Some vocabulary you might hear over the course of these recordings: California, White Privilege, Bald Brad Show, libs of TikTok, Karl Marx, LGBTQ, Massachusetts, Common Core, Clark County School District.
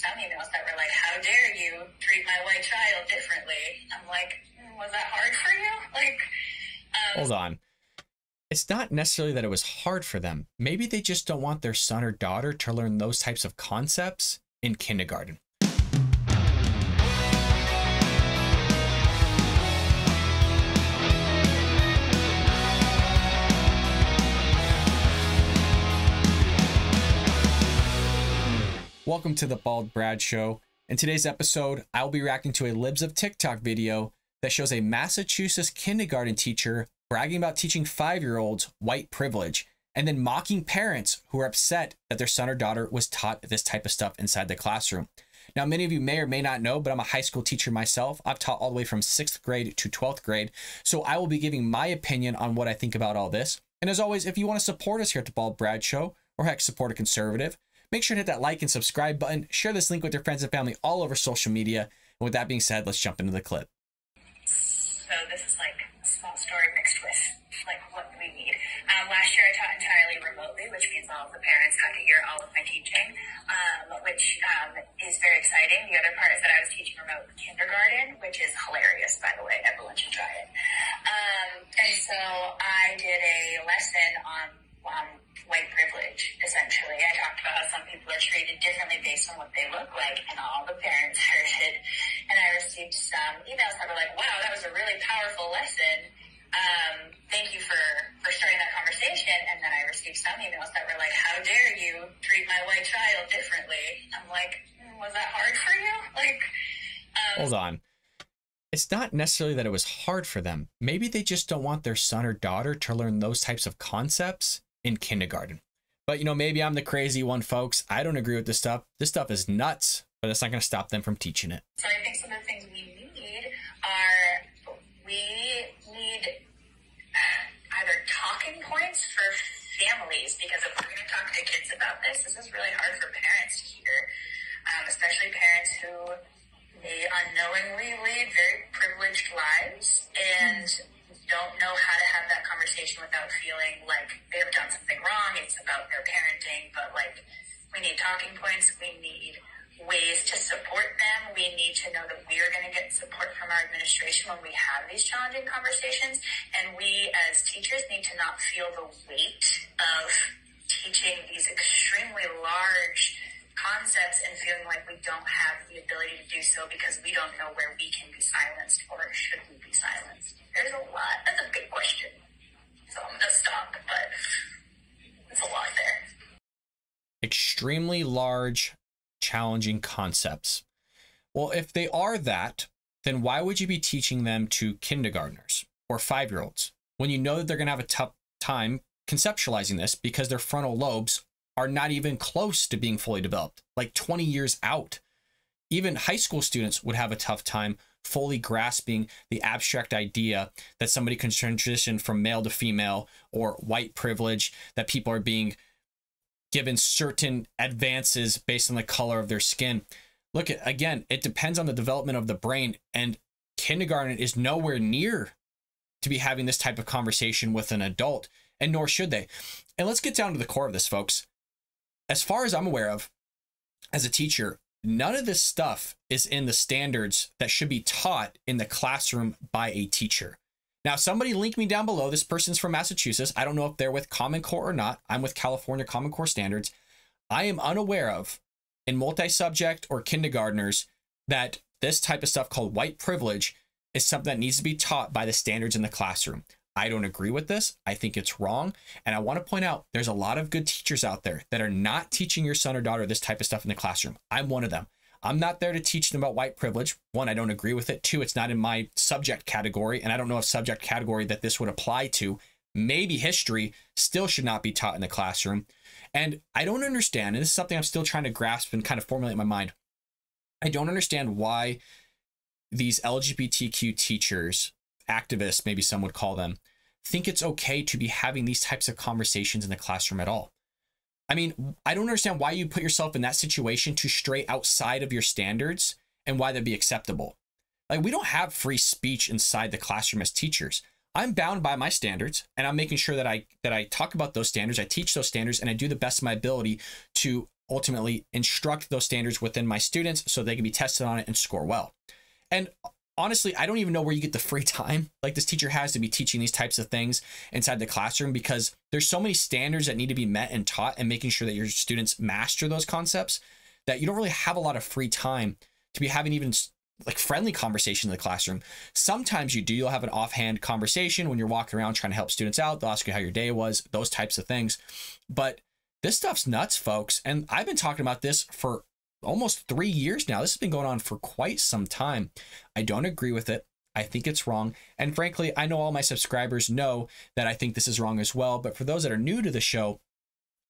some emails that were like, how dare you treat my white child differently? I'm like, was that hard for you? Like, hold on. It's not necessarily that it was hard for them. Maybe they just don't want their son or daughter to learn those types of concepts in kindergarten. Welcome to the Bald Brad Show. In today's episode, I'll be reacting to a Libs of TikTok video that shows a Massachusetts kindergarten teacher bragging about teaching 5-year-olds white privilege and then mocking parents who are upset that their son or daughter was taught this type of stuff inside the classroom. Now, many of you may or may not know, but I'm a high school teacher myself. I've taught all the way from 6th grade to 12th grade. So I will be giving my opinion on what I think about all this. And as always, if you want to support us here at the Bald Brad Show, or heck, support a conservative, make sure to hit that like and subscribe button, share this link with your friends and family all over social media. And with that being said, let's jump into the clip. So this is like a small story mixed with like what we need. Last year I taught entirely remotely, which means all of the parents got to hear all of my teaching, which is very exciting. The other part is that I was teaching remote kindergarten, which is hilarious, by the way. Everyone should try it. And so I did a lesson on white privilege, essentially. I talked about how some people are treated differently based on what they look like, and all the parents heard it. And I received some emails that were like, wow, that was a really powerful lesson. Thank you for starting that conversation. And then I received some emails that were like, how dare you treat my white child differently? I'm like, was that hard for you? Like, hold on. It's not necessarily that it was hard for them. Maybe they just don't want their son or daughter to learn those types of concepts in kindergarten. But you know, maybe I'm the crazy one, folks. I don't agree with this stuff. This stuff is nuts, but that's not going to stop them from teaching it. So I think some of the things we need are, we need either talking points for families, because if we're going to talk to kids about this, this is really hard for parents to hear, especially parents who they unknowingly lead very privileged lives and don't know how to have that conversation without feeling like they have done something wrong. It's about their parenting, but like, we need talking points. We need ways to support them. We need to know that we are going to get support from our administration when we have these challenging conversations. And we as teachers need to not feel the weight of teaching these extremely large concepts and feeling like we don't have the ability to do so because we don't know where we can be silenced or should we be silenced. There's a lot. That's a big question. So I'm gonna stop, but there's a lot there. Extremely large, challenging concepts. Well, if they are that, then why would you be teaching them to kindergartners or 5-year-olds when you know that they're gonna have a tough time conceptualizing this because their frontal lobes are not even close to being fully developed, like 20 years out. Even high school students would have a tough time fully grasping the abstract idea that somebody can transition from male to female or white privilege, that people are being given certain advances based on the color of their skin. Look, again, it depends on the development of the brain, and kindergarten is nowhere near to be having this type of conversation with an adult, and nor should they. And let's get down to the core of this, folks. As far as I'm aware of, as a teacher, none of this stuff is in the standards that should be taught in the classroom by a teacher. Now, somebody link me down below. This person's from Massachusetts. I don't know if they're with Common Core or not. I'm with California Common Core standards. I am unaware of, in multi-subject or kindergartners, that this type of stuff called white privilege is something that needs to be taught by the standards in the classroom. I don't agree with this. I think it's wrong. And I want to point out there's a lot of good teachers out there that are not teaching your son or daughter this type of stuff in the classroom. I'm one of them. I'm not there to teach them about white privilege. One, I don't agree with it. Two, it's not in my subject category. And I don't know a subject category that this would apply to. Maybe history still should not be taught in the classroom. And I don't understand, and this is something I'm still trying to grasp and kind of formulate in my mind. I don't understand why these LGBTQ teachers, activists, maybe some would call them, think it's okay to be having these types of conversations in the classroom at all. I mean, I don't understand why you put yourself in that situation to stray outside of your standards and why that'd be acceptable. Like, we don't have free speech inside the classroom as teachers. I'm bound by my standards, and I'm making sure that I talk about those standards, I teach those standards, and I do the best of my ability to ultimately instruct those standards within my students so they can be tested on it and score well. And honestly, I don't even know where you get the free time like this teacher has to be teaching these types of things inside the classroom, because there's so many standards that need to be met and taught, and making sure that your students master those concepts, that you don't really have a lot of free time to be having even like friendly conversation in the classroom. Sometimes you do, you'll have an offhand conversation when you're walking around trying to help students out. They'll ask you how your day was, those types of things. But this stuff's nuts, folks. And I've been talking about this for almost 3 years now. This has been going on for quite some time. I don't agree with it. I think it's wrong. And frankly, I know all my subscribers know that I think this is wrong as well. But for those that are new to the show,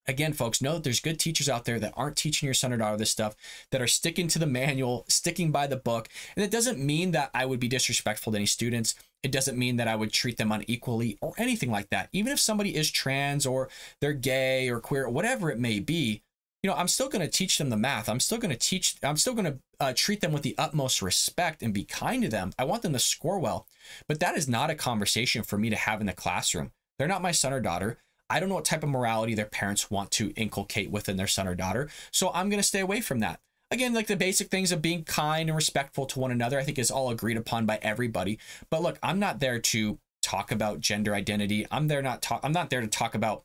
again, folks, know that there's good teachers out there that aren't teaching your son or daughter this stuff, that are sticking to the manual, sticking by the book. And it doesn't mean that I would be disrespectful to any students. It doesn't mean that I would treat them unequally or anything like that. Even if somebody is trans or they're gay or queer, or whatever it may be, you know, I'm still going to teach them the math. I'm still going to treat them with the utmost respect and be kind to them. I want them to score well, but that is not a conversation for me to have in the classroom. They're not my son or daughter. I don't know what type of morality their parents want to inculcate within their son or daughter. So I'm going to stay away from that. Again, like the basic things of being kind and respectful to one another, I think is all agreed upon by everybody. But look, I'm not there to talk about gender identity. I'm not there to talk about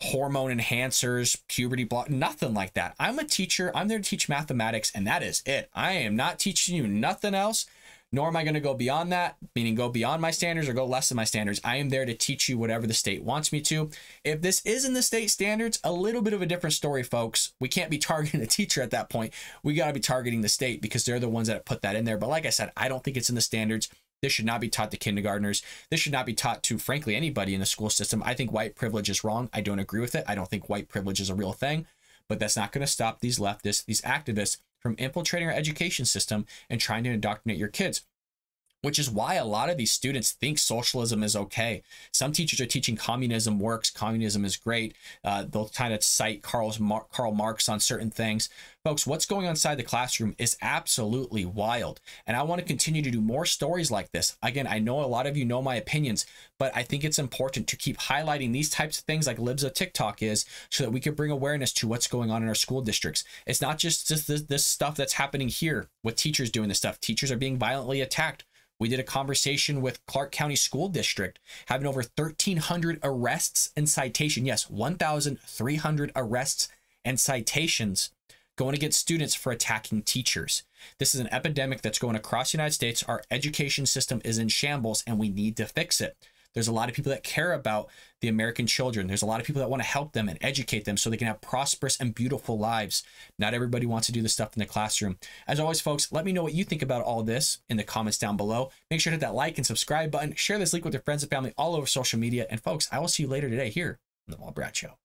hormone enhancers, puberty block, nothing like that. I'm a teacher. I'm there to teach mathematics, and that is it. I am not teaching you nothing else. Nor am I going to go beyond that, meaning go beyond my standards or go less than my standards. I am there to teach you whatever the state wants me to. If this is in the state standards, a little bit of a different story, folks. We can't be targeting the teacher at that point. We got to be targeting the state, because they're the ones that put that in there. But like I said, I don't think it's in the standards. This should not be taught to kindergartners. This should not be taught to, frankly, anybody in the school system. I think white privilege is wrong. I don't agree with it. I don't think white privilege is a real thing. But that's not going to stop these leftists, these activists, from infiltrating our education system and trying to indoctrinate your kids, which is why a lot of these students think socialism is okay. Some teachers are teaching communism works, communism is great. They'll kind of cite Karl Marx on certain things. Folks, what's going on inside the classroom is absolutely wild. And I want to continue to do more stories like this. Again, I know a lot of you know my opinions, but I think it's important to keep highlighting these types of things like Libs of TikTok is, so that we can bring awareness to what's going on in our school districts. It's not just this stuff that's happening here with teachers doing this stuff. Teachers are being violently attacked. We did a conversation with Clark County School District, having over 1,300 arrests and citations. Yes, 1,300 arrests and citations going against students for attacking teachers. This is an epidemic that's going across the United States. Our education system is in shambles, and we need to fix it. There's a lot of people that care about the American children. There's a lot of people that want to help them and educate them so they can have prosperous and beautiful lives. Not everybody wants to do this stuff in the classroom. As always, folks, let me know what you think about all this in the comments down below. Make sure to hit that like and subscribe button. Share this link with your friends and family all over social media. And folks, I will see you later today here on The Bald Brad Show.